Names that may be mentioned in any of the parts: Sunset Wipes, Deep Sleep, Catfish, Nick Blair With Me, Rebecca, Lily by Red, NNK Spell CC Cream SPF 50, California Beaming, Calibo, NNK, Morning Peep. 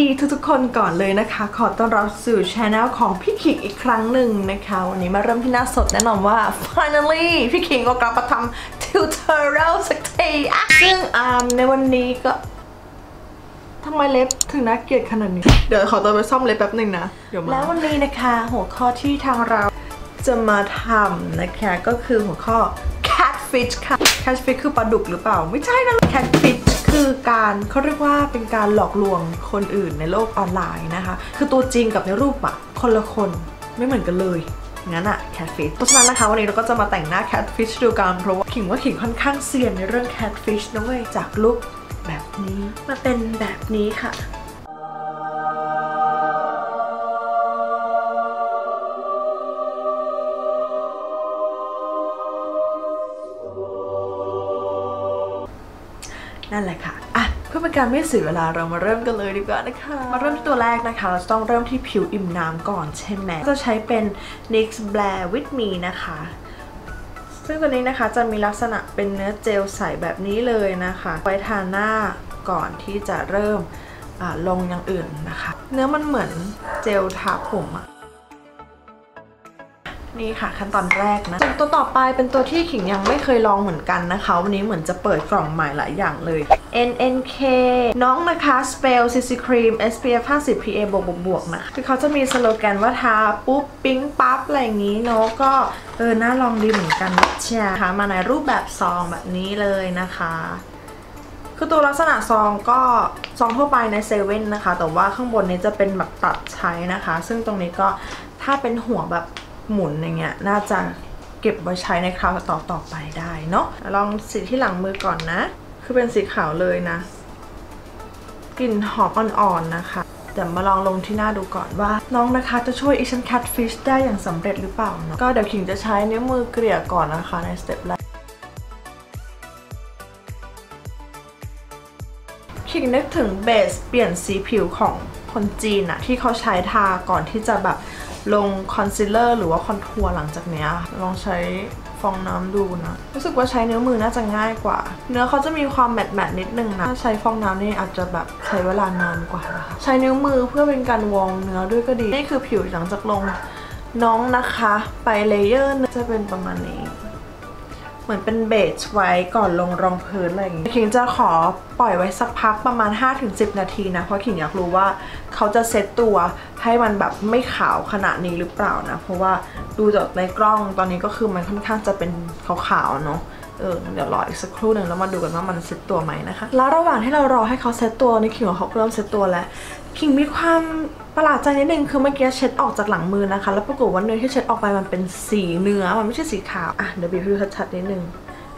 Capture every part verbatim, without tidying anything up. ดีทุกๆคนก่อนเลยนะคะขอต้อนรับสู่ช anel ของพี่ขิงอีกครั้งหนึ่งนะคะวันนี้มาเริ่มที่หน้าสดแน่นอนว่า finally พี่ขิงก็กลับมาทำ tutorial สักทีซึ่งอ่าในวันนี้ก็ทำไมเล็บถึงน่าเกลียดขนาดนี้เดี๋ยวขอตัวไปซ่อมเล็บแป๊บหนึ่งนะเดี๋ยวมาแล้ววันนี้นะคะหัวข้อที่ทางเราจะมาทำนะคะก็คือหัวข้อ catfish ค่ะ catfish คือปลาดุกหรือเปล่าไม่ใช่นะ catfishคือการเขาเรียกว่าเป็นการหลอกลวงคนอื่นในโลกออนไลน์นะคะคือตัวจริงกับในรูปอะคนละคนไม่เหมือนกันเลยงั้นอะแคทฟิชเพราะฉะนั้นนะคะวันนี้เราก็จะมาแต่งหน้าแคทฟิชดูกันเพราะว่าขิงว่าขิงค่อนข้างเซียนในเรื่องแคทฟิชนะเว้ยจากลุคแบบนี้มาเป็นแบบนี้ค่ะนั่นแหละค่ะอ่ะเพื่อเป็นการไม่เสียเวลาเรามาเริ่มกันเลยดีกว่านะคะมาเริ่มที่ตัวแรกนะคะเราจะต้องเริ่มที่ผิวอิ่มน้ำก่อนใช่ไหมจะใช้เป็น นิก Blair With Me นะคะซึ่งตัวนี้นะคะจะมีลักษณะเป็นเนื้อเจลใสแบบนี้เลยนะคะไว้ทาหน้าก่อนที่จะเริ่มลงอย่างอื่นนะคะเนื้อมันเหมือนเจลทาผมอะนี่ค่ะขั้นตอนแรกนะตัวต่อไปเป็นตัวที่ขิงยังไม่เคยลองเหมือนกันนะคะวันนี้เหมือนจะเปิดกล่องใหม่หลายอย่างเลย เอ็น เอ็น เค น้องนะคะ Spell ซี ซี Cream เอส พี เอฟ ห้าสิบ พี เอ บวกบวกนะคือเขาจะมีสโลแกนว่าทาปุ๊บปิ๊งปั๊บอะไรอย่างนี้เนาะก็เออน่าลองดีเหมือนกันใช่ค่ะมาในรูปแบบซองแบบนี้เลยนะคะคือตัวลักษณะซองก็ซองทั่วไปในเซเว่นนะคะแต่ว่าข้างบนนี้จะเป็นแบบตัดใช้นะคะซึ่งตรงนี้ก็ถ้าเป็นหัวแบบหมุนอย่างเงี้ยน่าจะเก็บไว้ใช้ในคราวต่อต่อไปได้เนาะลองสีที่หลังมือก่อนนะคือเป็นสีขาวเลยนะกลิ่นหอมอ่อนๆนะคะเดี๋ยวมาลองลงที่หน้าดูก่อนว่าน้องนะคะจะช่วยอีฉัน catfish ได้อย่างสำเร็จหรือเปล่าเนาะก็เดี๋ยวขิงจะใช้นิ้วมือเกลี่ยก่อนนะคะในสเต็ปแรกขิงนึกถึงเบสเปลี่ยนสีผิวของคนจีนอะที่เขาใช้ทาก่อนที่จะแบบลงคอนซีลเลอร์หรือว่าคอนทัวร์หลังจากนี้ลองใช้ฟองน้ำดูนะรู้สึกว่าใช้นิ้วมือน่าจะง่ายกว่าเนื้อเขาจะมีความแมตต์แมตต์นิดนึงนะถ้าใช้ฟองน้ำนี่อาจจะแบบใช้เวลานานกว่านะคะใช้นิ้วมือเพื่อเป็นการวองเนื้อด้วยก็ดีนี่คือผิวหลังจากลงน้องนะคะไปเลเยอร์จะเป็นประมาณนี้เหมือนเป็นเบจไว้ก่อนลงรองพื้นอะไรอย่างนี้ขิงจะขอปล่อยไว้สักพักประมาณ ห้าถึงสิบ นาทีนะเพราะขิงอยากรู้ว่าเขาจะเซตตัวให้มันแบบไม่ขาวขนาดนี้หรือเปล่านะเพราะว่าดูจากในกล้องตอนนี้ก็คือมันค่อนข้างจะเป็นขาวๆเนาะเออเดี๋ยวรออีกสักครู่หนึ่งแล้วมาดูกันว่ามันเซตตัวไหมนะคะแล้วระหว่างที่เรารอให้เขาเซตตัวนี่ขิงเขาเริ่มเซตตัวแล้วขิงมีความประหลาดใจนิดนึงคือเมื่อกี้เช็ดออกจากหลังมือนะคะแล้วปรากฏว่าเนื้อที่เช็ดออกไปมันเป็นสีเนื้อมันไม่ใช่สีขาวอ่ะเดี๋ยวบีบให้ดูชัดๆนิดนึง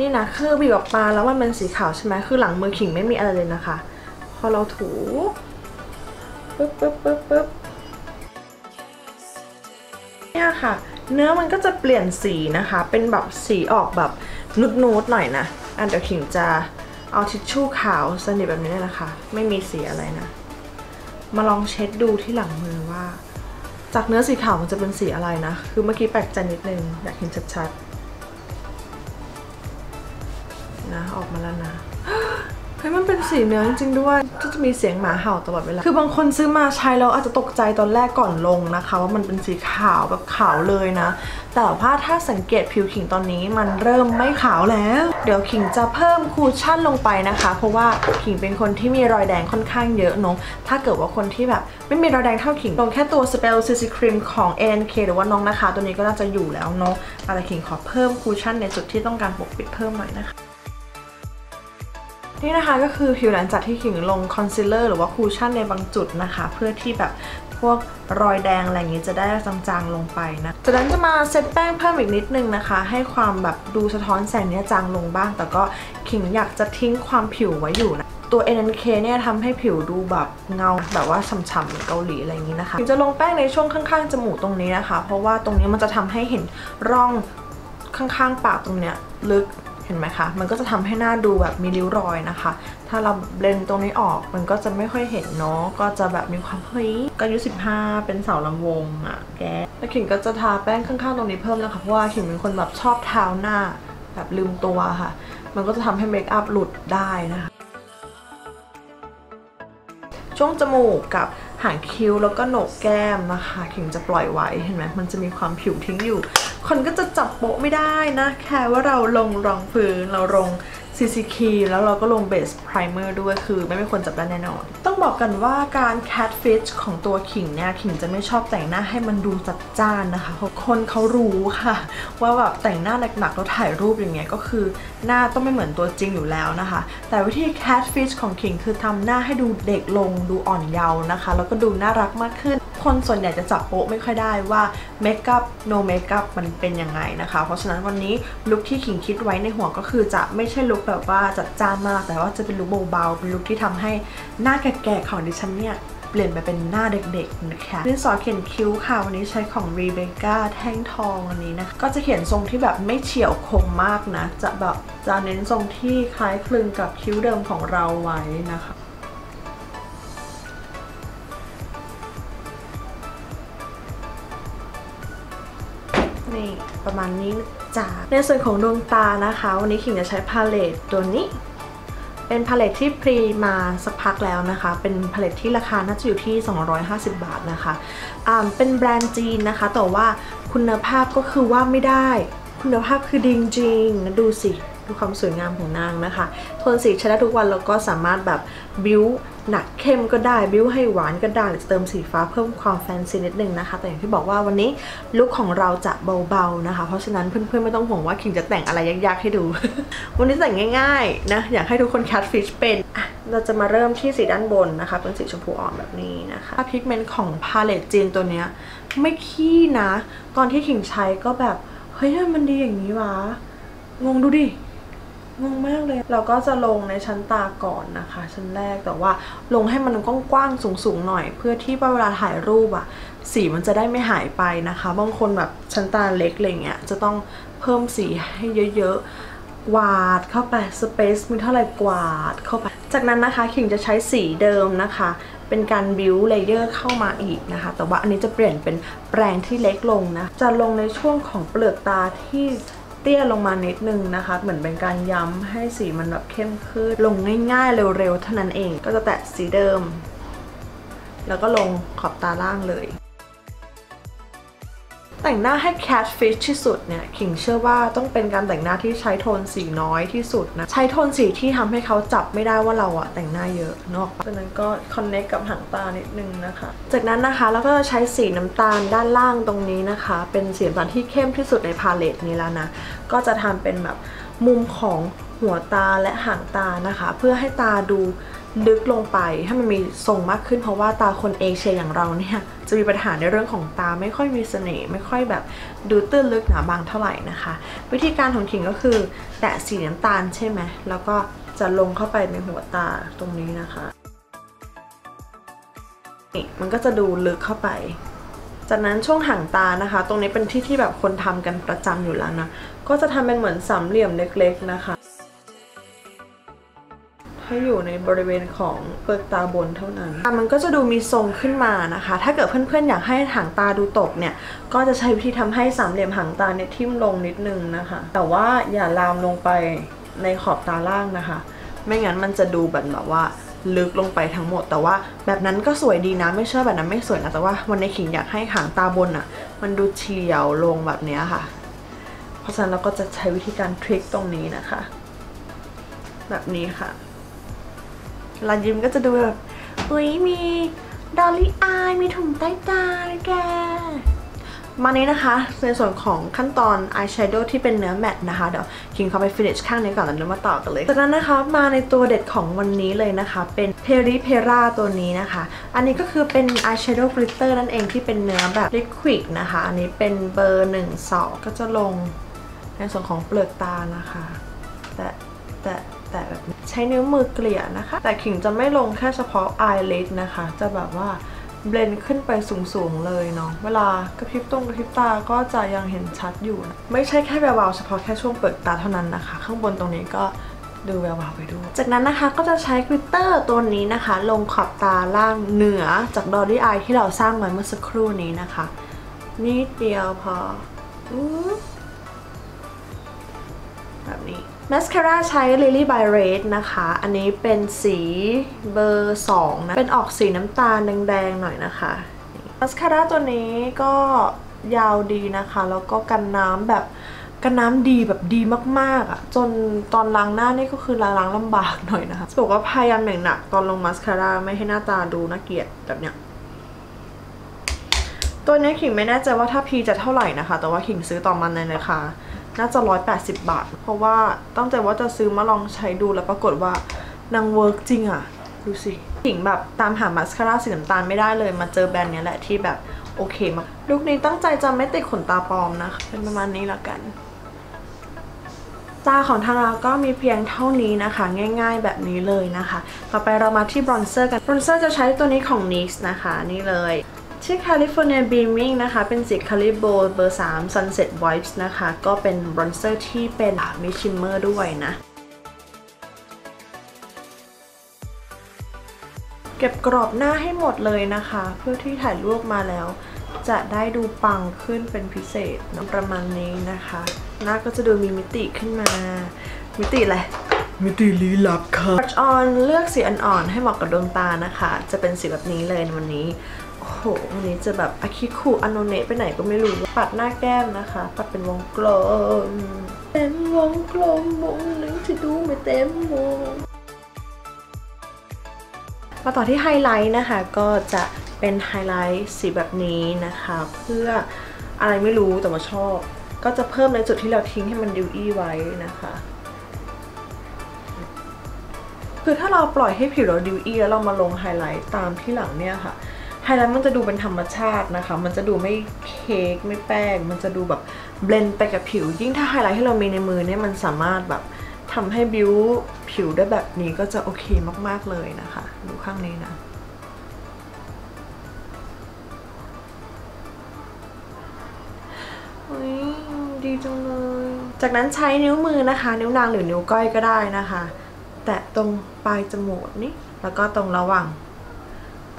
นี่นะคือบีบออกมาแล้วมันเป็นสีขาวใช่ไหมคือหลังมือขิงไม่มีอะไรเลยนะคะพอเราถูปึ๊บปึ๊บปึ๊บปึ๊บเนี่ยค่ะเนื้อมันก็จะเปลี่ยนสีนะคะเป็นแบบสีออกแบบนูดๆหน่อยนะอันเดี๋ยวขิงจะเอาทิชชู่ขาวสนิทแบบนี้นะคะไม่มีสีอะไรนะมาลองเช็ดดูที่หลังมือว่าจากเนื้อสีขาวมันจะเป็นสีอะไรนะคือเมื่อกี้แปลกใจนิดนึงอยากเห็นชัดๆนะออกมาแล้วนะเฮ้ยมันเป็นสีเนื้อจริงๆด้วยก็จะมีเสียงหมาเห่าตลอดเวลาคือบางคนซื้อมาใช้แล้วอาจจะตกใจตอนแรกก่อนลงนะคะว่ามันเป็นสีขาวแบบขาวเลยนะแต่ว่าถ้าสังเกตผิวขิงตอนนี้มันเริ่มไม่ขาวแล้วเดี๋ยวขิงจะเพิ่มคูชั่นลงไปนะคะเพราะว่าขิงเป็นคนที่มีรอยแดงค่อนข้างเยอะเนาะถ้าเกิดว่าคนที่แบบไม่มีรอยแดงเท่าขิงลงแค่ตัว Spell ซี ซี Cream ของ เอ็น เอ็น เค หรือว่าน้องนะคะตัวนี้ก็น่าจะอยู่แล้วเนาะแต่ขิงขอเพิ่มคูชั่นในจุดที่ต้องการปกปิดเพิ่มหน่อยนะคะนี่นะคะก็คือผิวหลังจากที่ขิงลงคอนซีลเลอร์หรือว่าคูชั่นในบางจุดนะคะเพื่อที่แบบพวกรอยแดงอะไรอย่างนี้จะได้จางๆลงไปนะจากนั้นจะมาเซตแป้งเพิ่มอีกนิดนึงนะคะให้ความแบบดูสะท้อนแสงเนี่ยจางลงบ้างแต่ก็ขิงอยากจะทิ้งความผิวไว้อยู่นะตัว เอ็น เอ็น เค เนี่ยทำให้ผิวดูแบบเงาแบบว่าฉ่ำๆเหมือนเกาหลีอะไรอย่างนี้นะคะขิงจะลงแป้งในช่วงข้างๆจมูกตรงนี้นะคะเพราะว่าตรงนี้มันจะทำให้เห็นร่องข้างๆปากตรงเนี้ยลึกเห็นไหมคะมันก็จะทำให้หน้าดูแบบมีริ้วรอยนะคะถ้าเราเบลนตรงนี้ออกมันก็จะไม่ค่อยเห็นเนาะก็จะแบบมีความเฮ้ยก็อายุสิบห้าเป็นสาวลำวงอะแกแล้วขิงก็จะทาแป้งข้างๆตรงนี้เพิ่มแล้วค่ะเพราะว่าขิงเป็นคนแบบชอบทาหน้าแบบลืมตัวค่ะมันก็จะทำให้เมคอัพหลุดได้นะคะ ช่วงจมูกกับหางคิ้วแล้วก็โหนกแก้มนะคะขิงจะปล่อยไว้เห็นไหมมันจะมีความผิวทิ้งอยู่คนก็จะจับโปะไม่ได้นะแค่ว่าเราลงรองพื้นเราลงซีซีครีมแล้วเราก็ลงเบสไพรเมอร์ด้วยคือไม่เป็นคนจับได้แน่นอนต้องบอกกันว่าการ catfish ของตัวขิงเนี่ยขิงจะไม่ชอบแต่งหน้าให้มันดูจัดจ้านนะคะเพราะคนเขารู้ค่ะว่าแบบแต่งหน้าหนักๆแล้วถ่ายรูปอย่างเงี้ยก็คือหน้าต้องไม่เหมือนตัวจริงอยู่แล้วนะคะแต่วิธี catfish ของขิงคือทำหน้าให้ดูเด็กลงดูอ่อนเยาว์นะคะแล้วก็ดูน่ารักมากขึ้นคนส่วนใหญ่จะจับโป๊ะไม่ค่อยได้ว่าเมคอัพ no เมคอัพมันเป็นยังไงนะคะเพราะฉะนั้นวันนี้ลุคที่ขิงคิดไว้ในหัวก็คือจะไม่ใช่ลุคแบบว่าจัดจ้านมากแต่ว่าจะเป็นลุคเบาๆเป็นลุคที่ทำให้หน้าแก่ๆของดิฉันเนี่ยเปลี่ยนไปเป็นหน้าเด็กๆนะคะดินสอเขียนคิ้วค่ะวันนี้ใช้ของ Rebecca แท่งทองอันนี้นะก็จะเขียนทรงที่แบบไม่เฉียวคมมากนะจะแบบจะเน้นทรงที่คล้ายคลึงกับคิ้วเดิมของเราไว้นะคะนี่ประมาณนี้จ้าในส่วนของดวงตานะคะวันนี้ขิงจะใช้พาเลตตัวนี้เป็นพาเลตที่พรีมาสักพักแล้วนะคะเป็นพาเลตที่ราคาน่าจะอยู่ที่สองร้อยห้าสิบบาทนะคะอ่าเป็นแบรนด์จีนนะคะแต่ว่าคุณภาพก็คือว่าไม่ได้คุณภาพคือดีจริงๆนะดูสิดูความสวยงามของนางนะคะโทนสีใช้ได้ทุกวันแล้วก็สามารถแบบบิ้วหนักเข้มก็ได้บิ้วให้หวานก็ได้หรือเติมสีฟ้าเพิ่มความแฟนซีนิดนึงนะคะแต่อย่างที่บอกว่าวันนี้ลุคของเราจะเบาๆนะคะเพราะฉะนั้นเพื่อนๆไม่ต้องห่วงว่าคิงจะแต่งอะไรยากๆให้ดู วันนี้แต่งง่ายๆนะอยากให้ทุกคน catfish เป็นอ่ะเราจะมาเริ่มที่สีด้านบนนะคะเป็นสีชมพูอ่อนแบบนี้นะคะพิกเมนต์ของพาเลตจีนตัวเนี้ยไม่ขี้นะตอนที่คิงใช้ก็แบบเฮ้ยมันดีอย่างนี้วะงงดูดิงงมากเลยเราก็จะลงในชั้นตาก่อนนะคะชั้นแรกแต่ว่าลงให้มันกว้างๆสูงๆหน่อยเพื่อที่เวลาถ่ายรูปอะสีมันจะได้ไม่หายไปนะคะบางคนแบบชั้นตาเล็กอะไรเงี้ยจะต้องเพิ่มสีให้เยอะๆกวาดเข้าไปสเปซมีเท่าไหร่กวาดเข้าไปจากนั้นนะคะขิงจะใช้สีเดิมนะคะเป็นการบิ้วเลเยอร์เข้ามาอีกนะคะแต่ว่าอันนี้จะเปลี่ยนเป็นแปรงที่เล็กลงนะจะลงในช่วงของเปลือกตาที่เตี้ยลงมานิดนึงนะคะเหมือนเป็นการย้ำให้สีมันแบบเข้มขึ้นลงง่ายๆเร็วๆเท่านั้นเองก็จะแตะสีเดิมแล้วก็ลงขอบตาล่างเลยแต่งหน้าให้ catfish ที่สุดเนี่ยขิงเชื่อว่าต้องเป็นการแต่งหน้าที่ใช้โทนสีน้อยที่สุดนะใช้โทนสีที่ทำให้เขาจับไม่ได้ว่าเราอะแต่งหน้าเยอะนอกจากนั้นก็ connect กับหางตานิดนึงนะคะจากนั้นนะคะเราก็จะใช้สีน้ำตาลด้านล่างตรงนี้นะคะเป็นสีน้ำตาลที่เข้มที่สุดในพาเลตนี้แล้วนะก็จะทำเป็นแบบมุมของหัวตาและหางตานะคะเพื่อให้ตาดูลึกลงไปให้มันมีทรงมากขึ้นเพราะว่าตาคนเอเชียอย่างเราเนี่ยจะมีปัญหาในเรื่องของตาไม่ค่อยมีเสน่ห์ไม่ค่อยแบบดูตื้นลึกหนาบางเท่าไหร่นะคะวิธีการของขิงก็คือแตะสีน้ำตาลใช่ไหมแล้วก็จะลงเข้าไปในหัวตาตรงนี้นะคะนี่มันก็จะดูลึกเข้าไปจากนั้นช่วงหางตานะคะตรงนี้เป็นที่ที่แบบคนทำกันประจำอยู่แล้วนะก็จะทำเป็นเหมือนสามเหลี่ยมเล็กๆนะคะให้อยู่ในบริเวณของเปลือกตาบนเท่านั้นมันก็จะดูมีทรงขึ้นมานะคะถ้าเกิดเพื่อนๆอยากให้หางตาดูตกเนี่ยก็จะใช้วิธีทำให้สามเหลี่ยมหางตาเนี่ยทิ่มลงนิดนึงนะคะแต่ว่าอย่าลามลงไปในขอบตาล่างนะคะไม่งั้นมันจะดูแบบแบบว่าลึกลงไปทั้งหมดแต่ว่าแบบนั้นก็สวยดีนะไม่เชื่อแบบนั้นไม่สวยนะแต่ว่าวันนี้ขิงอยากให้หางตาบนอ่ะมันดูเฉียวลงแบบนี้ค่ะเพราะฉะนั้นเราก็จะใช้วิธีการทริคตรงนี้นะคะแบบนี้ค่ะลายยิ้มก็จะดูแบบอุ้ยมีดอลลี่อายมีถุงใต้ตาแกมานี้นะคะในส่วนของขั้นตอนอายแชโดว์ที่เป็นเนื้อแมตต์นะคะเดี๋ยวคิงเขาไปฟินิชข้างนี้ก่อนแล้วเดี๋ยวมาต่อกันเลยจากนั้นนะคะมาในตัวเด็ดของวันนี้เลยนะคะเป็นเพริเพราตัวนี้นะคะอันนี้ก็คือเป็นอายแชโดว์กลิตเตอร์นั่นเองที่เป็นเนื้อแบบลิควิดนะคะอันนี้เป็นเบอร์หนึ่งสองก็จะลงในส่วนของเปลือกตานะคะแต่แต่แต่แบบใช้นิ้วมือเกลี่ยนะคะแต่ขิงจะไม่ลงแค่เฉพาะ eyelid นะคะจะแบบว่าเบลนขึ้นไปสูงๆเลยเนาะเวลากระพริบตรงกระพริบตาก็จะยังเห็นชัดอยู่นะไม่ใช่แค่แววๆเฉพาะแค่ช่วงเปิดตาเท่านั้นนะคะข้างบนตรงนี้ก็ดูแววๆไปด้วยจากนั้นนะคะก็จะใช้กลิตเตอร์ตัวนี้นะคะลงขอบตาล่างเหนือจากดอลลี่อายที่เราสร้างไว้เมื่อสักครู่นี้นะคะนิดเดียวพอแบบนี้ มาสคาร่าใช้ Lily by Red นะคะอันนี้เป็นสีเบอร์สองนะเป็นออกสีน้ำตาลแดงๆหน่อยนะคะมาสคาร่าตัวนี้ก็ยาวดีนะคะแล้วก็กันน้ำแบบกันน้ำดีแบบดีมากๆอ่ะจนตอนล้างหน้านี่ก็คือล้างลำบากหน่อยนะคะบอกว่าพยายามอย่างหนักตอนลงมาสคาร่าไม่ให้หน้าตาดูน่าเกลียดแบบเนี้ยตัวนี้ขิงไม่แน่ใจว่าถ้าพีจะเท่าไหร่นะคะแต่ว่าขิงซื้อต่อมันในราคาน่าจะหนึ่งร้อยแปดสิบบาทเพราะว่าตั้งใจว่าจะซื้อมาลองใช้ดูแล้วปรากฏว่านางเวิร์กจริงอ่ะดูสิขิงแบบตามหามาสคาร่าสีน้ำตาลไม่ได้เลยมาเจอแบรนด์นี้แหละที่แบบโอเคมากลุคนี้ตั้งใจจะไม่ติดขนตาปลอมนะคะเป็นประมาณนี้ละกันตาของทางเราก็มีเพียงเท่านี้นะคะง่ายๆแบบนี้เลยนะคะต่อไปเรามาที่บรอนเซอร์กันบรอนเซอร์จะใช้ตัวนี้ของ เอ็น เอ็น เค นะคะนี่เลยชื่อ California Beaming นะคะเป็นสี Calibo เบอร์สาม Sunset Wipes นะคะก็เป็นบรอนเซอร์ที่เป็นมีชิมเมอร์ด้วยนะเก็บกรอบหน้าให้หมดเลยนะคะเพื่อที่ถ่ายรูปมาแล้วจะได้ดูปังขึ้นเป็นพิเศษนะประมาณนี้นะคะหน้าก็จะดูมีมิติขึ้นมามิติอะไรมิติลี้ลับค่ะ Touch on เลือกสีอ่อนๆให้เหมาะกับดวงตานะคะจะเป็นสีแบบนี้เลยวันนี้โอ้โหวันนี้จะแบบอาคิคุอโนเนะไปไหนก็ไม่รู้ปัดหน้าแก้มนะคะปัดเป็นวงกลมเต็มวงกลมวงหนึ่งที่ดูไม่เต็มวงมาต่อที่ไฮไลท์นะคะก็จะเป็นไฮไลท์สีแบบนี้นะคะเพื่ออะไรไม่รู้แต่ว่าชอบก็จะเพิ่มในจุดที่เราทิ้งให้มันดิวอี้ไว้นะคะคือถ้าเราปล่อยให้ผิวเราดิวอี้แล้วเรามาลงไฮไลท์ตามที่หลังเนี่ยค่ะไฮไลท์มันจะดูเป็นธรรมชาตินะคะมันจะดูไม่เค้กไม่แป้งมันจะดูแบบเบลนด์ไปกับผิวยิ่งถ้าไฮไลท์ที่เรามีในมือเนี่ยมันสามารถแบบทำให้บิวผิวได้แบบนี้ก็จะโอเคมากๆเลยนะคะดูข้างนี้นะดีจังเลยจากนั้นใช้นิ้วมือนะคะนิ้วนางหรือนิ้วก้อยก็ได้นะคะแตะตรงปลายจมูกนี่แล้วก็ตรงระหว่าง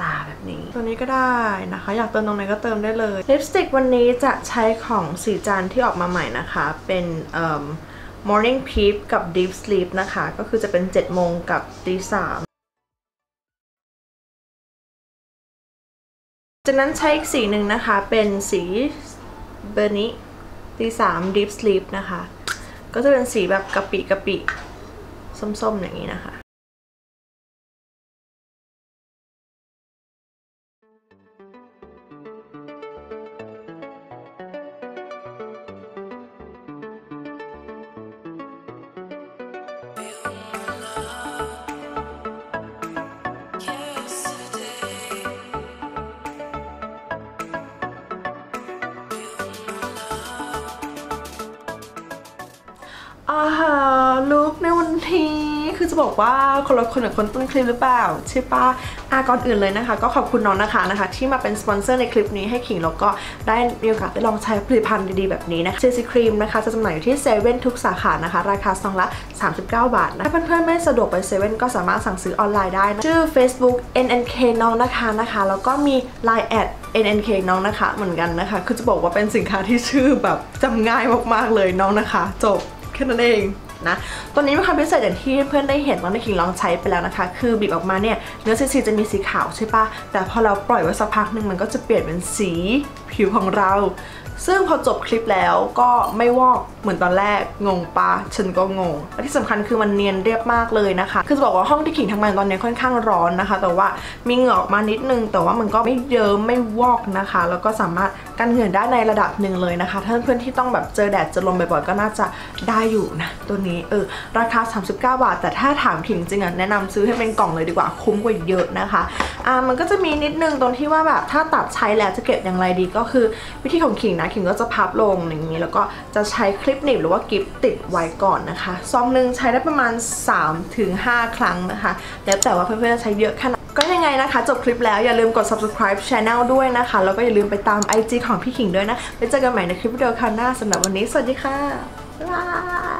ตาแบบนี้ตัวนี้ก็ได้นะคะอยากเติมตรงไหนก็เติมได้เลยลิปสติกวันนี้จะใช้ของสีจันที่ออกมาใหม่นะคะเป็นเอ่อ Morning Peep กับ Deep Sleep นะคะก็คือจะเป็นเจ็ดโมงกับตีสามจากนั้นใช้อีกสีหนึ่งนะคะเป็นสีเบอร์นี้ตีสาม Deep Sleep นะคะก็จะเป็นสีแบบกะปิกะปิส้มๆอย่างนี้นะคะอ่าลุคในวันนี้คือจะบอกว่าคนละคนกับคนต้นคลิปหรือเปล่าใช่ป่ะอ่ะก่อนอื่นเลยนะคะก็ขอบคุณน้องนะคะนะคะที่มาเป็นสปอนเซอร์ในคลิปนี้ให้ขิงแล้วก็ได้มีโอกาสได้ลองใช้ผลิตภัณฑ์ดีๆแบบนี้นะเจลซีครีมนะคะจะจำหน่ายอยู่ที่เซเว่นทุกสาขานะคะราคาซองละสามสิบเก้าบาทนะถ้าเพื่อนๆไม่สะดวกไปเซเว่นก็สามารถสั่งซื้อออนไลน์ได้นะชื่อ Facebook เอ็น เอ็น เค น้องนะคะนะคะแล้วก็มี ไลน์ แอดเอ็น เอ็น เค น้องนะคะเหมือนกันนะคะคือจะบอกว่าเป็นสินค้าที่ชื่อแบบจำง่ายมากๆเลยน้องนะคะจบแค่นั้นเองนะตัวนี้มีความพิเศษอย่างที่เพื่อนได้เห็นตอนที่ขิงลองใช้ไปแล้วนะคะคือบีบออกมาเนี่ยเนื้อซีจะมีสีขาวใช่ปะแต่พอเราปล่อยไว้สักพักหนึ่งมันก็จะเปลี่ยนเป็นสีผิวของเราซึ่งพอจบคลิปแล้วก็ไม่วอกเหมือนตอนแรกงงปะฉันก็งงและที่สำคัญคือมันเนียนเรียบมากเลยนะคะคือจะบอกว่าห้องที่ขิงทำงานตอนนี้ค่อนข้างร้อนนะคะแต่ว่ามีเหงื่อออกมานิดนึงแต่ว่ามันก็ไม่เยิ้มไม่วอกนะคะแล้วก็สามารถกันเหงื่อได้ในระดับหนึ่งเลยนะคะถ้าเพื่อนๆที่ต้องแบบเจอแดดเจอลมบ่อยๆก็น่าจะได้อยู่นะตัวนี้เออราคาสามสิบเก้าบาทแต่ถ้าถามขิงจริงอ่ะแนะนำซื้อให้เป็นกล่องเลยดีกว่าคุ้มกว่าเยอะนะคะอ่ามันก็จะมีนิดนึงตรงที่ว่าแบบถ้าตัดใช้แล้วจะเก็บอย่างไรดีก็คือวิธีของขิงนะขิงก็จะพับลงอย่างนี้แล้วก็จะใช้คลิปหนีบหรือว่ากิฟติดไว้ก่อนนะคะซองหนึ่งใช้ได้ประมาณ สามถึงห้า ครั้งนะคะแล้วแต่ว่าเพื่อนๆจะใช้เยอะขนาดก็ยังไงนะคะจบคลิปแล้วอย่าลืมกด subscribe channel ด้วยนะคะแล้วก็อย่าลืมไปตาม ไอ จี ของพี่ขิงด้วยนะไปเจอกันใหม่ในคลิปวิดีโอคราวหน้าสำหรับวันนี้สวัสดีค่ะบ๊ายบาย